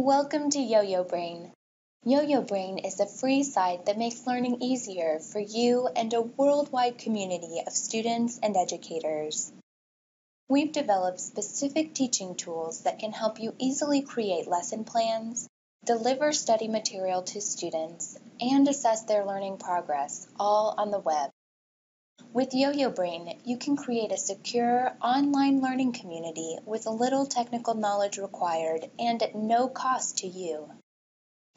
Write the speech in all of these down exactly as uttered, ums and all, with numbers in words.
Welcome to YoYo Brain. YoYo Brain is a free site that makes learning easier for you and a worldwide community of students and educators. We've developed specific teaching tools that can help you easily create lesson plans, deliver study material to students, and assess their learning progress, all on the web. With YoYo Brain, you can create a secure online learning community with little technical knowledge required and at no cost to you.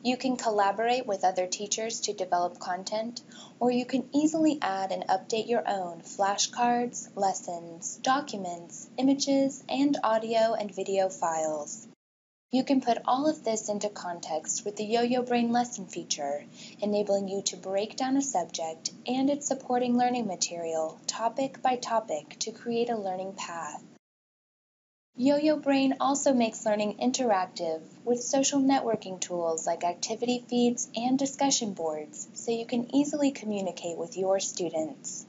You can collaborate with other teachers to develop content, or you can easily add and update your own flashcards, lessons, documents, images, and audio and video files. You can put all of this into context with the YoYo Brain lesson feature, enabling you to break down a subject and its supporting learning material topic by topic to create a learning path. YoYo Brain also makes learning interactive with social networking tools like activity feeds and discussion boards, so you can easily communicate with your students.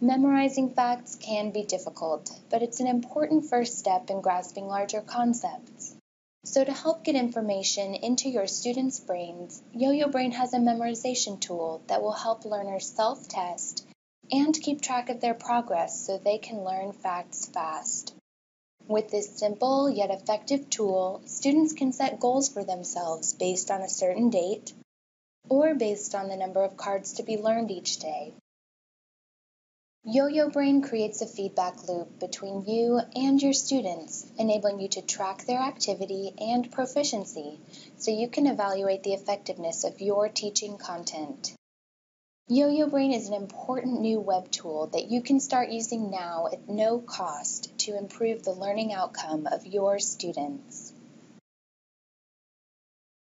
Memorizing facts can be difficult, but it's an important first step in grasping larger concepts. So to help get information into your students' brains, YoYo Brain has a memorization tool that will help learners self-test and keep track of their progress so they can learn facts fast. With this simple yet effective tool, students can set goals for themselves based on a certain date or based on the number of cards to be learned each day. YoYo Brain creates a feedback loop between you and your students, enabling you to track their activity and proficiency so you can evaluate the effectiveness of your teaching content. YoYo Brain is an important new web tool that you can start using now at no cost to improve the learning outcome of your students.